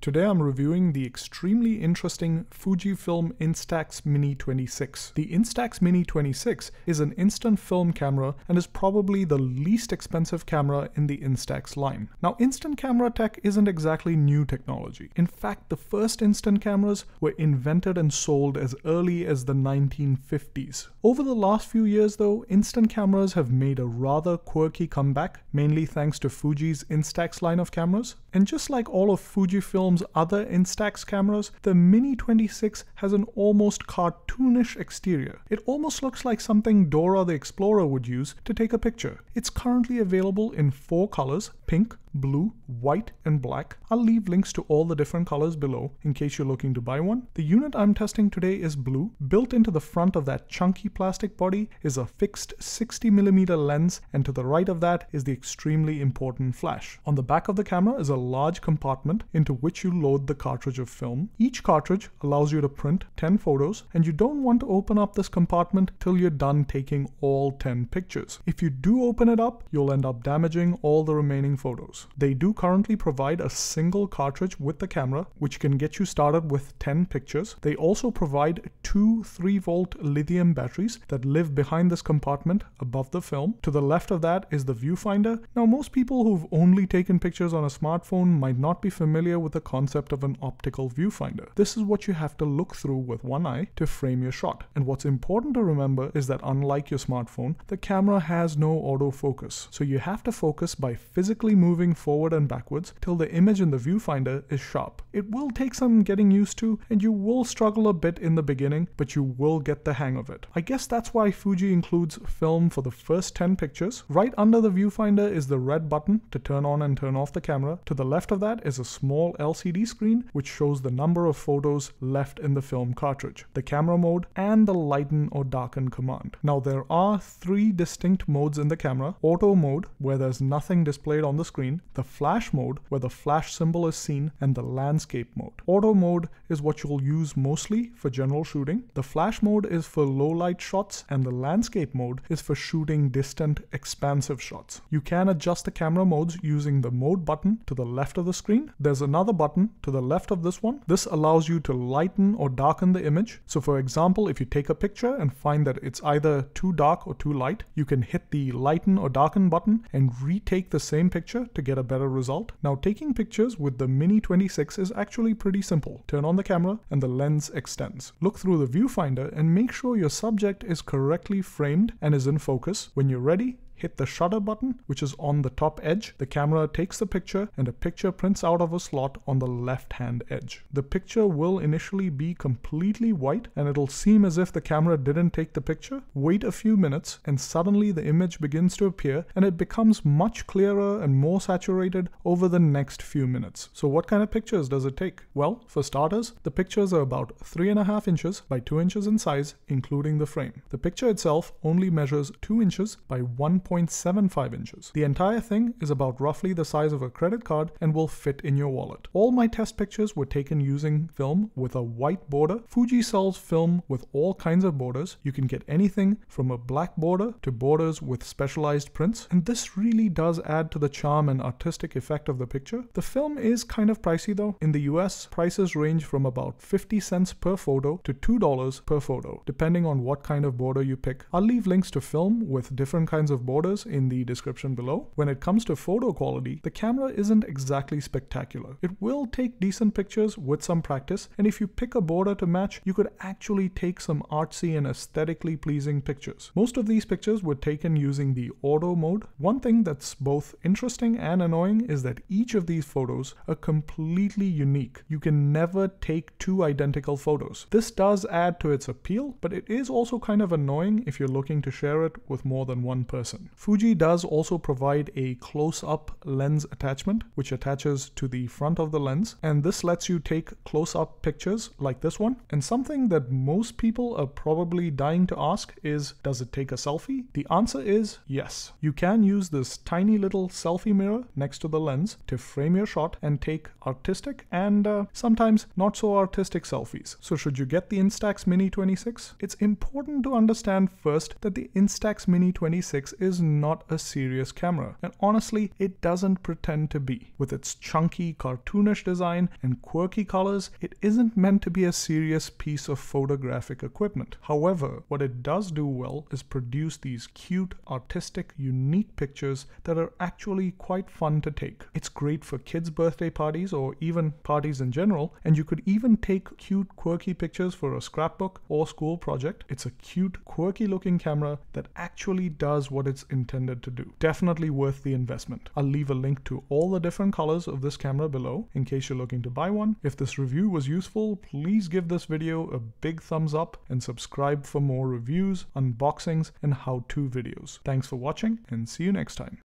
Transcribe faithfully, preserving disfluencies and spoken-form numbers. Today I'm reviewing the extremely interesting Fujifilm Instax Mini twenty-six. The Instax Mini twenty-six is an instant film camera and is probably the least expensive camera in the Instax line. Now, instant camera tech isn't exactly new technology. In fact, the first instant cameras were invented and sold as early as the nineteen fifties. Over the last few years though, instant cameras have made a rather quirky comeback, mainly thanks to Fuji's Instax line of cameras. And just like all of Fujifilm other Instax cameras, the Mini twenty-six has an almost cartoonish exterior. It almost looks like something Dora the Explorer would use to take a picture. It's currently available in four colors: pink, blue, white, and black. I'll leave links to all the different colors below in case you're looking to buy one. The unit I'm testing today is blue. Built into the front of that chunky plastic body is a fixed sixty millimeter lens, and to the right of that is the extremely important flash. On the back of the camera is a large compartment into which you load the cartridge of film. Each cartridge allows you to print ten photos, and you don't want to open up this compartment till you're done taking all ten pictures. If you do open it up, you'll end up damaging all the remaining photos. They do currently provide a single cartridge with the camera, which can get you started with ten pictures. They also provide two three volt lithium batteries that live behind this compartment above the film. To the left of that is the viewfinder. Now, most people who've only taken pictures on a smartphone might not be familiar with the concept of an optical viewfinder. This is what you have to look through with one eye to frame your shot. And what's important to remember is that unlike your smartphone, the camera has no autofocus. So you have to focus by physically moving forward and backwards till the image in the viewfinder is sharp. It will take some getting used to, and you will struggle a bit in the beginning, but you will get the hang of it. I guess that's why Fuji includes film for the first ten pictures. Right under the viewfinder is the red button to turn on and turn off the camera. To the left of that is a small L C D screen which shows the number of photos left in the film cartridge, the camera mode, and the lighten or darken command. Now, there are three distinct modes in the camera: auto mode, where there's nothing displayed on the screen, the flash mode, where the flash symbol is seen, and the landscape mode. Auto mode is what you'll use mostly for general shooting. The flash mode is for low light shots, and the landscape mode is for shooting distant, expansive shots. You can adjust the camera modes using the mode button to the left of the screen. There's another button to the left of this one. This allows you to lighten or darken the image. So for example, if you take a picture and find that it's either too dark or too light, you can hit the lighten or darken button and retake the same picture to get get a better result. Now, taking pictures with the Mini twenty-six is actually pretty simple. Turn on the camera and the lens extends. Look through the viewfinder and make sure your subject is correctly framed and is in focus. When you're ready, hit the shutter button, which is on the top edge. The camera takes the picture and a picture prints out of a slot on the left-hand edge. The picture will initially be completely white and it'll seem as if the camera didn't take the picture. Wait a few minutes and suddenly the image begins to appear, and it becomes much clearer and more saturated over the next few minutes. So what kind of pictures does it take? Well, for starters, the pictures are about three and a half inches by two inches in size, including the frame. The picture itself only measures two inches by one point five zero point seven five inches. The entire thing is about roughly the size of a credit card and will fit in your wallet. All my test pictures were taken using film with a white border. Fuji sells film with all kinds of borders. You can get anything from a black border to borders with specialized prints, and this really does add to the charm and artistic effect of the picture. The film is kind of pricey though. In the U S, prices range from about fifty cents per photo to two dollars per photo, depending on what kind of border you pick. I'll leave links to film with different kinds of borders in the description below. When it comes to photo quality, the camera isn't exactly spectacular. It will take decent pictures with some practice, and if you pick a border to match, you could actually take some artsy and aesthetically pleasing pictures. Most of these pictures were taken using the auto mode. One thing that's both interesting and annoying is that each of these photos are completely unique. You can never take two identical photos. This does add to its appeal, but it is also kind of annoying if you're looking to share it with more than one person. Fuji does also provide a close-up lens attachment, which attaches to the front of the lens, and this lets you take close-up pictures like this one. And something that most people are probably dying to ask is, does it take a selfie? The answer is yes. You can use this tiny little selfie mirror next to the lens to frame your shot and take artistic and uh, sometimes not so artistic selfies. So should you get the Instax Mini twenty-six? It's important to understand first that the Instax Mini twenty-six is is not a serious camera, and honestly, it doesn't pretend to be. With its chunky, cartoonish design and quirky colors, it isn't meant to be a serious piece of photographic equipment. However, what it does do well is produce these cute, artistic, unique pictures that are actually quite fun to take. It's great for kids' birthday parties or even parties in general, and you could even take cute, quirky pictures for a scrapbook or school project. It's a cute, quirky looking camera that actually does what it's intended to do. Definitely worth the investment. I'll leave a link to all the different colors of this camera below in case you're looking to buy one. If this review was useful, please give this video a big thumbs up and subscribe for more reviews, unboxings, and how-to videos. Thanks for watching, and see you next time.